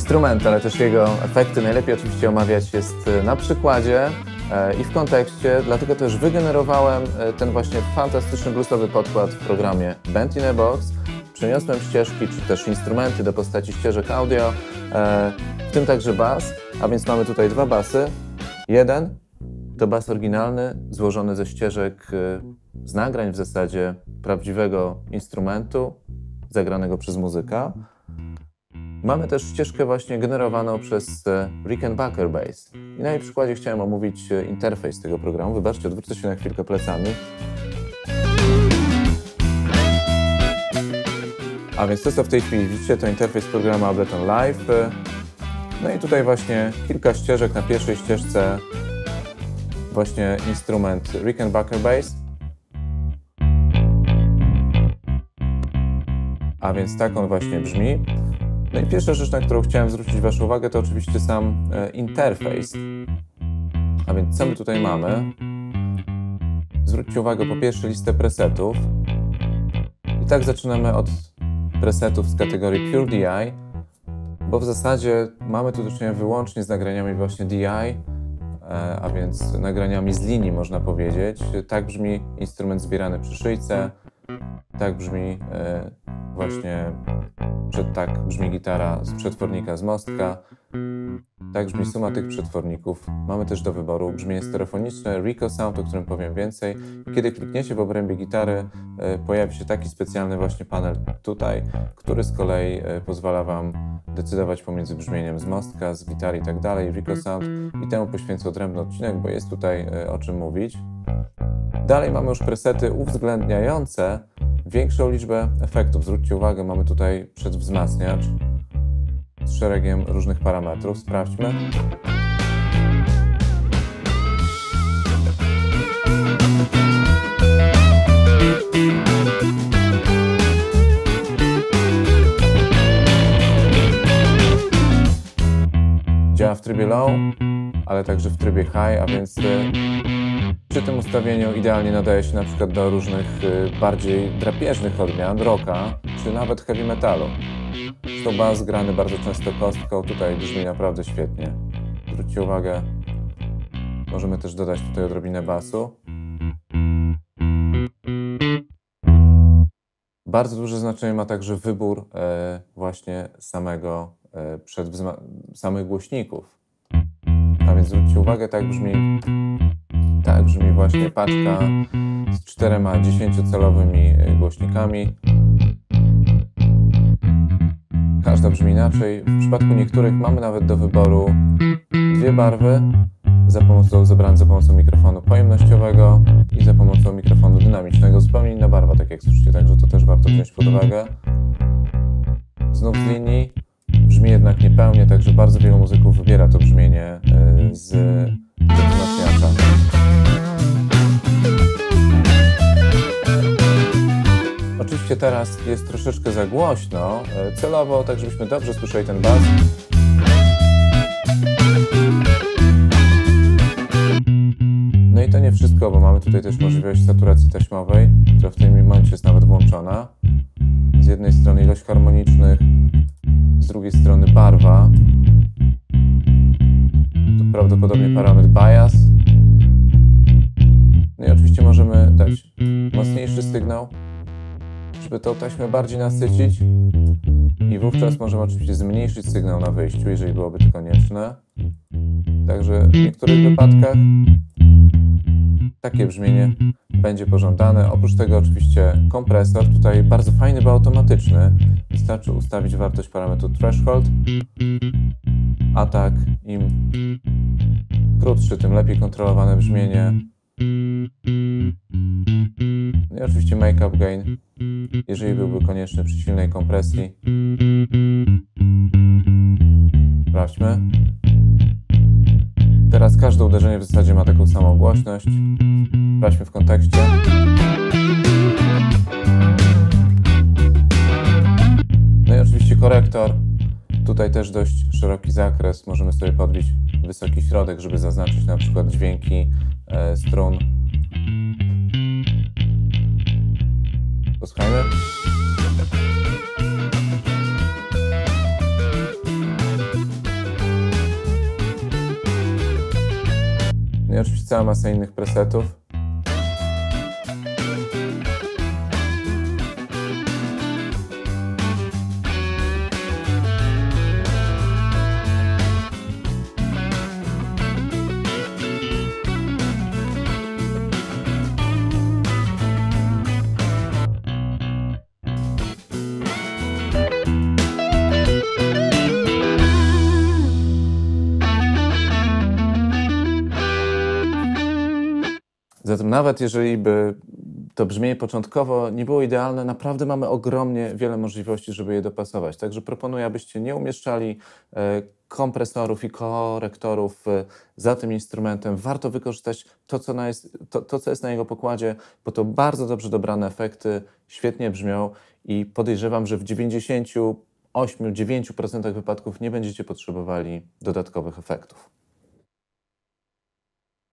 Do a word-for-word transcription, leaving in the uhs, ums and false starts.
instrument, ale też jego efekty najlepiej oczywiście omawiać jest na przykładzie i w kontekście, dlatego też wygenerowałem ten właśnie fantastyczny bluesowy podkład w programie Band in a Box. Przeniosłem ścieżki czy też instrumenty do postaci ścieżek audio, w tym także bas, a więc mamy tutaj dwa basy. Jeden to bas oryginalny, złożony ze ścieżek z nagrań w zasadzie prawdziwego instrumentu zagranego przez muzyka. Mamy też ścieżkę właśnie generowaną przez Rickenbacker Bass. I na jej przykładzie chciałem omówić interfejs tego programu. Wybaczcie, odwrócę się na chwilkę plecami. A więc to, co w tej chwili widzicie, to interfejs programu Ableton Live. No i tutaj właśnie kilka ścieżek. Na pierwszej ścieżce właśnie instrument Rickenbacker Bass. A więc tak on właśnie brzmi. No i pierwsza rzecz, na którą chciałem zwrócić Waszą uwagę, to oczywiście sam interfejs. A więc co my tutaj mamy? Zwróćcie uwagę po pierwsze listę presetów. I tak zaczynamy od presetów z kategorii Pure D I, bo w zasadzie mamy tu do czynienia wyłącznie z nagraniami właśnie D I, a więc nagraniami z linii można powiedzieć. Tak brzmi instrument zbierany przy szyjce, tak brzmi właśnie... Tak brzmi gitara z przetwornika z mostka, tak brzmi suma tych przetworników. Mamy też do wyboru brzmienie stereofoniczne, Rico Sound, o którym powiem więcej. Kiedy klikniecie w obrębie gitary, pojawi się taki specjalny właśnie panel tutaj, który z kolei pozwala Wam decydować pomiędzy brzmieniem z mostka, z gitary i tak dalej, Rico Sound, i temu poświęcę odrębny odcinek, bo jest tutaj o czym mówić. Dalej mamy już presety uwzględniające większą liczbę efektów. Zwróćcie uwagę, mamy tutaj przedwzmacniacz z szeregiem różnych parametrów. Sprawdźmy. Działa w trybie low, ale także w trybie high, a więc przy tym ustawieniu idealnie nadaje się na przykład do różnych bardziej drapieżnych odmian, rocka czy nawet heavy metalu. To bas grany bardzo często kostką, tutaj brzmi naprawdę świetnie. Zwróćcie uwagę, możemy też dodać tutaj odrobinę basu. Bardzo duże znaczenie ma także wybór właśnie samego, samych głośników. A więc zwróćcie uwagę, tak brzmi Tak brzmi właśnie paczka z czterema dziesięciocalowymi głośnikami. Każda brzmi inaczej. W przypadku niektórych mamy nawet do wyboru dwie barwy za pomocą, zebrane za pomocą mikrofonu pojemnościowego i za pomocą mikrofonu dynamicznego. Zupełnie inna barwa, tak jak słyszycie, także to też warto wziąć pod uwagę. Znów z linii brzmi jednak niepełnie, także bardzo wielu muzyków wybiera to brzmienie z wzmacniacza. Oczywiście teraz jest troszeczkę za głośno, celowo, tak żebyśmy dobrze słyszeli ten bas. No i to nie wszystko, bo mamy tutaj też możliwość saturacji taśmowej, która w tym momencie jest nawet włączona. Z jednej strony ilość harmonicznych, z drugiej strony barwa. Tu prawdopodobnie parametr bias. No i oczywiście możemy dać mocniejszy sygnał, żeby tą taśmę bardziej nasycić, i wówczas możemy oczywiście zmniejszyć sygnał na wyjściu, jeżeli byłoby to konieczne. Także w niektórych wypadkach takie brzmienie będzie pożądane. Oprócz tego oczywiście kompresor, tutaj bardzo fajny, bo automatyczny. Wystarczy ustawić wartość parametru threshold, a tak im krótszy, tym lepiej kontrolowane brzmienie. No i oczywiście make-up gain, jeżeli byłby konieczny przy silnej kompresji. Sprawdźmy. Teraz każde uderzenie w zasadzie ma taką samą głośność. Sprawdźmy w kontekście. No i oczywiście korektor. Tutaj też dość szeroki zakres. Możemy sobie podbić wysoki środek, żeby zaznaczyć na przykład dźwięki e, strun. Posłuchajmy. cała masa innych presetów. Zatem nawet jeżeli by to brzmienie początkowo nie było idealne, naprawdę mamy ogromnie wiele możliwości, żeby je dopasować. Także proponuję, abyście nie umieszczali kompresorów i korektorów za tym instrumentem. Warto wykorzystać to, co, na jest, to, to, co jest na jego pokładzie, bo to bardzo dobrze dobrane efekty, świetnie brzmią i podejrzewam, że w dziewięćdziesięciu ośmiu do dziewięciu procent wypadków nie będziecie potrzebowali dodatkowych efektów.